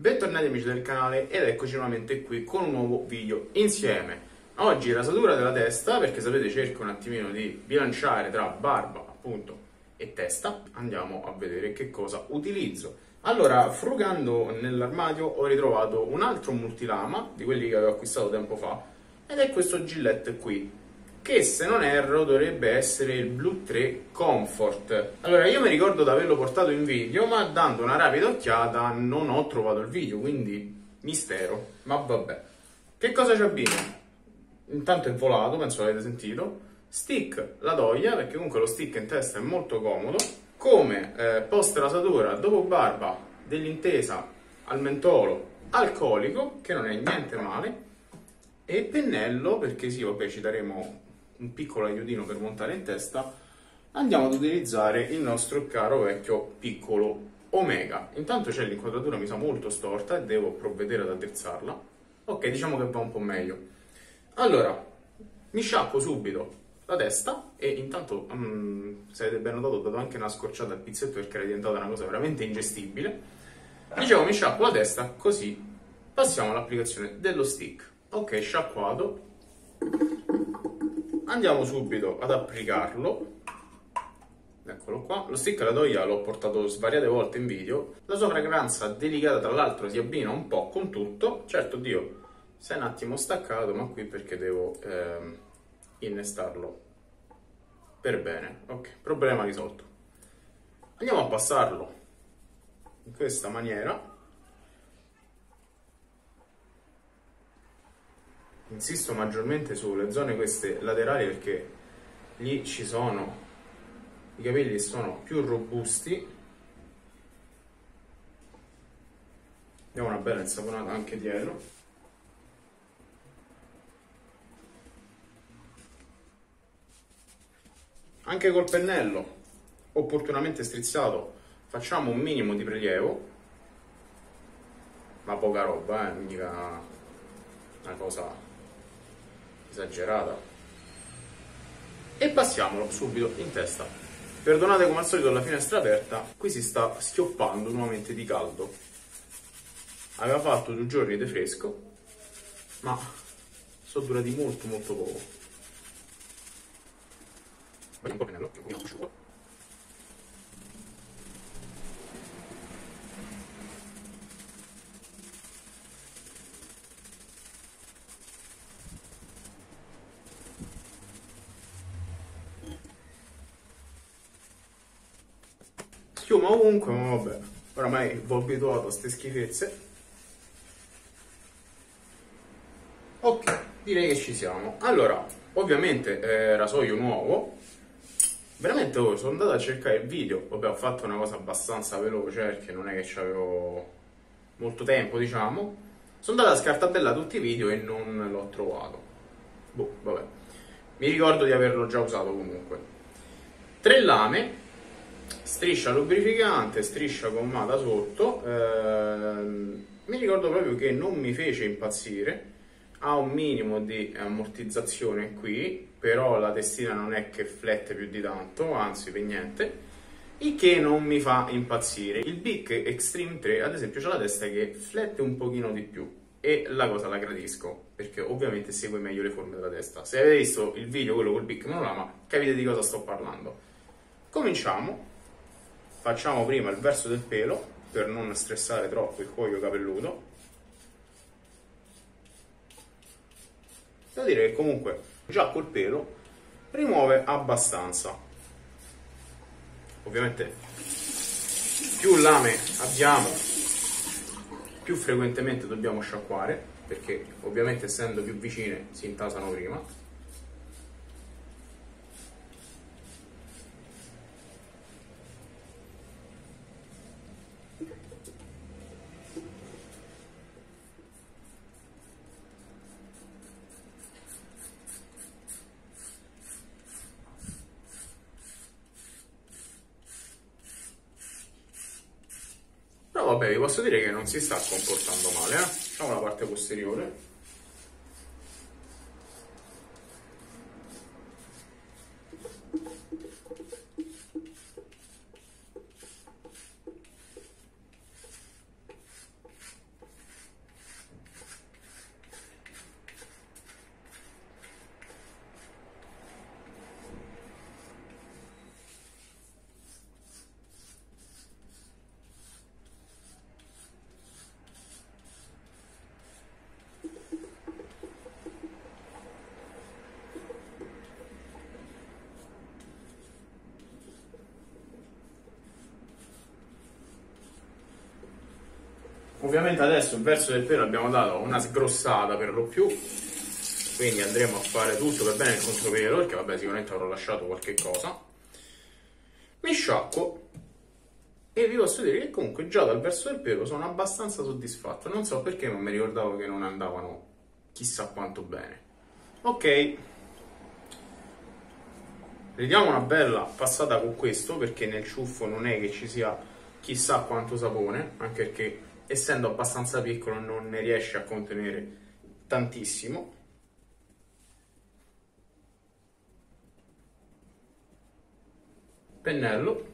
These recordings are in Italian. Bentornati amici del canale ed eccoci nuovamente qui con un nuovo video insieme. Oggi rasatura della testa, perché sapete cerco un attimino di bilanciare tra barba appunto e testa. Andiamo a vedere che cosa utilizzo. Allora, frugando nell'armadio ho ritrovato un altro multilama di quelli che avevo acquistato tempo fa ed è questo Gillette qui, che se non erro dovrebbe essere il Blue 3 Comfort. Allora, io mi ricordo di averlo portato in video, ma dando una rapida occhiata non ho trovato il video, quindi mistero, ma vabbè. Che cosa ci abbino? Intanto è volato, penso l'avete sentito. Stick La Toja, perché comunque lo stick in testa è molto comodo. Come post rasatura, dopo barba, dell'intesa al mentolo alcolico, che non è niente male. E pennello, perché sì, vabbè, ci daremo un piccolo aiutino per montare in testa. Andiamo ad utilizzare il nostro caro vecchio piccolo Omega. Intanto c'è l'inquadratura, mi sa molto storta e devo provvedere ad attrezzarla. Ok, diciamo che va un po' meglio. Allora, mi sciacquo subito la testa e intanto, se avete ben notato, ho dato anche una scorciata al pizzetto perché era diventata una cosa veramente ingestibile. Dicevo, mi sciacquo la testa, così passiamo all'applicazione dello stick. Ok, sciacquato. Andiamo subito ad applicarlo. Eccolo qua. Lo stick La Toja l'ho portato svariate volte in video. La sua fragranza delicata, tra l'altro, si abbina un po' con tutto. Certo, Dio, si è un attimo staccato, ma qui perché devo innestarlo per bene. Ok, problema risolto. Andiamo a passarlo in questa maniera. Insisto maggiormente sulle zone queste laterali perché lì ci sono, i capelli sono più robusti. Diamo una bella insaponata anche dietro. Anche col pennello, opportunamente strizzato, facciamo un minimo di prelievo. Ma poca roba, mica una cosa esagerata, e passiamolo subito in testa. Perdonate come al solito la finestra aperta, qui si sta schioppando nuovamente di caldo. Aveva fatto 2 giorni di fresco, ma sono durati molto poco. Schiuma ovunque, ma vabbè, oramai vi ho abituato a queste schifezze. Ok, direi che ci siamo. Allora, ovviamente rasoio nuovo. Veramente sono andato a cercare il video. Vabbè, ho fatto una cosa abbastanza veloce perché non è che c'avevo molto tempo, diciamo. Sono andato a scartabellare tutti i video e non l'ho trovato. Boh, vabbè. Mi ricordo di averlo già usato comunque. 3 lame. Striscia lubrificante, striscia gommata sotto. Mi ricordo proprio che non mi fece impazzire. Ha un minimo di ammortizzazione qui, però la testina non è che flette più di tanto, anzi per niente, il che non mi fa impazzire. Il Bic Extreme 3 ad esempio c'ha la testa che flette un pochino di più e la cosa la gradisco, perché ovviamente segue meglio le forme della testa. Se avete visto il video, quello col Bic Monogramma, capite di cosa sto parlando. Cominciamo. Facciamo prima il verso del pelo, per non stressare troppo il cuoio capelluto. Devo dire che comunque già col pelo rimuove abbastanza. Ovviamente più lame abbiamo, più frequentemente dobbiamo sciacquare, perché ovviamente essendo più vicine si intasano prima. Vabbè, vi posso dire che non si sta comportando male, eh? Facciamo la parte posteriore. Ovviamente adesso il verso del pelo abbiamo dato una sgrossata per lo più, quindi andremo a fare tutto per bene il contropelo, perché vabbè, sicuramente avrò lasciato qualche cosa. Mi sciacquo e vi posso dire che comunque già dal verso del pelo sono abbastanza soddisfatto, non so perché, ma mi ricordavo che non andavano chissà quanto bene. Ok, vediamo una bella passata con questo, perché nel ciuffo non è che ci sia chissà quanto sapone, anche perché essendo abbastanza piccolo non ne riesce a contenere tantissimo. Pennello,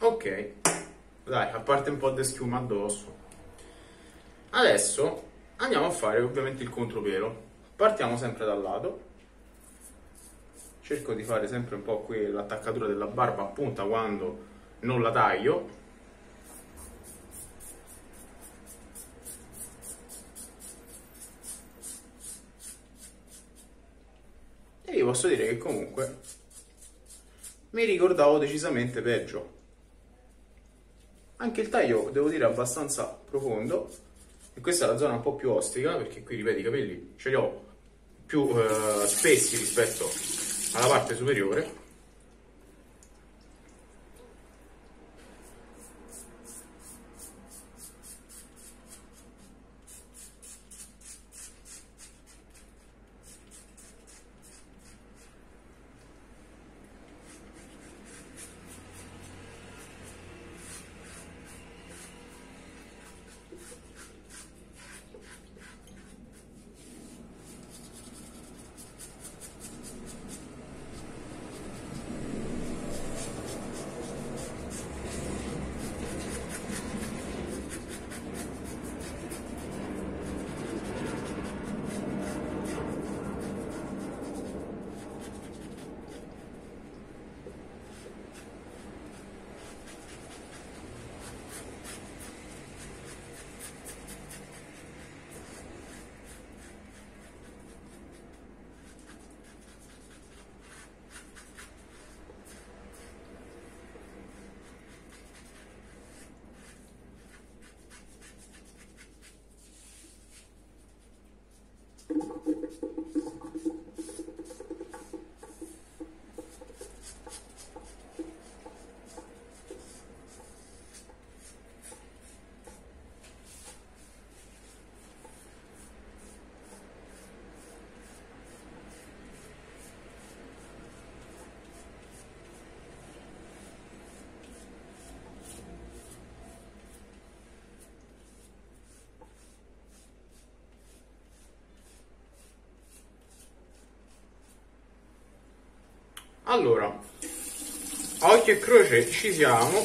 ok, dai, a parte un po' di schiuma addosso. Adesso andiamo a fare ovviamente il contropelo. Partiamo sempre dal lato, cerco di fare sempre un po' qui l'attaccatura della barba a punta quando non la taglio. E vi posso dire che comunque mi ricordavo decisamente peggio. Anche il taglio, devo dire, abbastanza profondo, e questa è la zona un po' più ostica, perché qui, ripeto, i capelli ce li ho più spessi rispetto alla parte superiore. Allora, a occhio e croce ci siamo.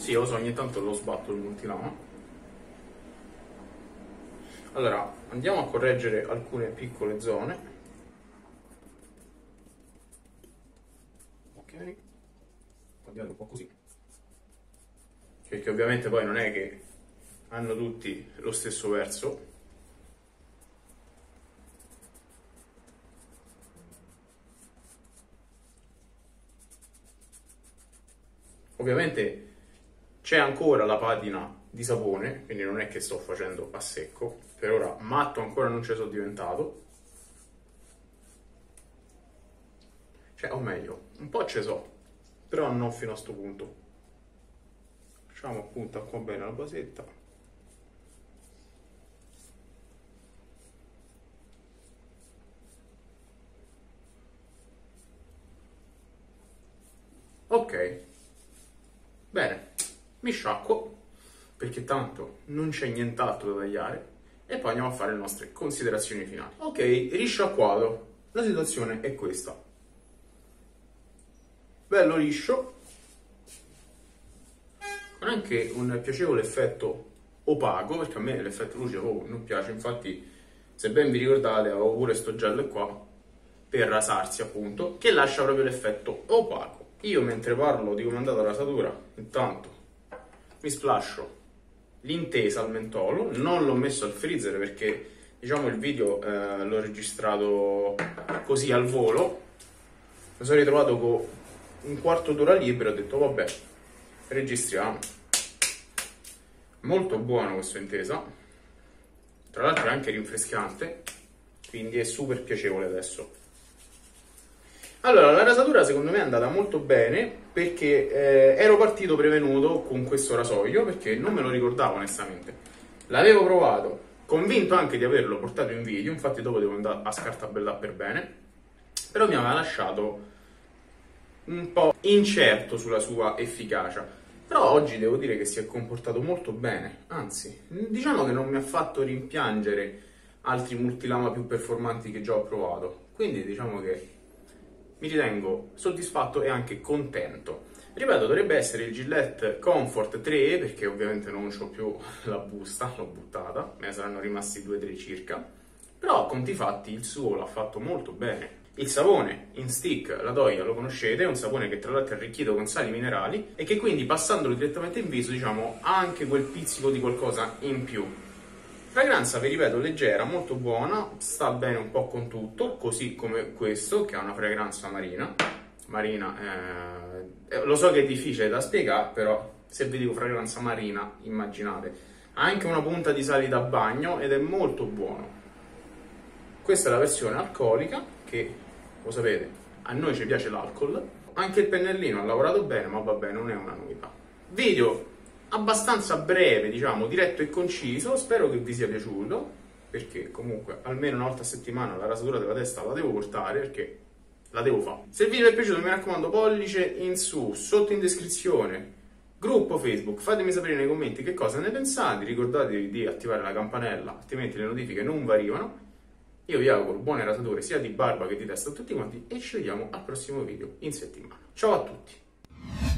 Sì, lo so, ogni tanto lo sbatto il multilama. Allora, andiamo a correggere alcune piccole zone. Ok, andiamo un po' così, perché ovviamente poi non è che hanno tutti lo stesso verso. Ovviamente c'è ancora la patina di sapone, quindi non è che sto facendo a secco. Per ora matto ancora non ce ne sono diventato. Cioè, o meglio, un po' ce ne so, però non fino a sto punto. Facciamo appunto qua bene la basetta. Ok. Bene, mi sciacquo, perché tanto non c'è nient'altro da tagliare, e poi andiamo a fare le nostre considerazioni finali. Ok, risciacquato, la situazione è questa. Bello liscio, con anche un piacevole effetto opaco, perché a me l'effetto lucido non piace. Infatti, se ben vi ricordate, avevo pure sto gel qua per rasarsi appunto, che lascia proprio l'effetto opaco. Io mentre parlo di come è andata la rasatura, intanto mi splascio l'intesa al mentolo, non l'ho messo al freezer perché diciamo il video l'ho registrato così al volo, mi sono ritrovato con un quarto d'ora libero e ho detto vabbè, registriamo. Molto buono questo intesa, tra l'altro è anche rinfrescante, quindi è super piacevole adesso. Allora, la rasatura secondo me è andata molto bene perché ero partito prevenuto con questo rasoio perché non me lo ricordavo onestamente. L'avevo provato, convinto anche di averlo portato in video, infatti dopo devo andare a scartabellare per bene, però mi aveva lasciato un po' incerto sulla sua efficacia. Però oggi devo dire che si è comportato molto bene, anzi, diciamo che non mi ha fatto rimpiangere altri multilama più performanti che già ho provato, quindi diciamo che mi ritengo soddisfatto e anche contento. Ripeto, dovrebbe essere il Gillette Comfort 3, perché ovviamente non c'ho più la busta, l'ho buttata, me ne saranno rimasti 2-3 circa, però a conti fatti il suo l'ha fatto molto bene. Il sapone in stick, La Toja, lo conoscete, è un sapone che tra l'altro è arricchito con sali minerali e che quindi passandolo direttamente in viso, diciamo, ha anche quel pizzico di qualcosa in più. Fragranza, vi ripeto, leggera, molto buona, sta bene un po' con tutto, così come questo, che ha una fragranza marina. Lo so che è difficile da spiegare, però se vi dico fragranza marina, immaginate. Ha anche una punta di sali da bagno ed è molto buono. Questa è la versione alcolica, che, lo sapete, a noi ci piace l'alcol. Anche il pennellino ha lavorato bene, ma vabbè, non è una novità. Video abbastanza breve, diciamo, diretto e conciso, spero che vi sia piaciuto, perché comunque almeno una volta a settimana la rasatura della testa la devo portare, perché la devo fare. Se il video vi è piaciuto mi raccomando pollice in su, sotto in descrizione, gruppo Facebook, fatemi sapere nei commenti che cosa ne pensate, ricordatevi di attivare la campanella, altrimenti le notifiche non vi arrivano. Io vi auguro buone rasature sia di barba che di testa a tutti quanti e ci vediamo al prossimo video in settimana. Ciao a tutti!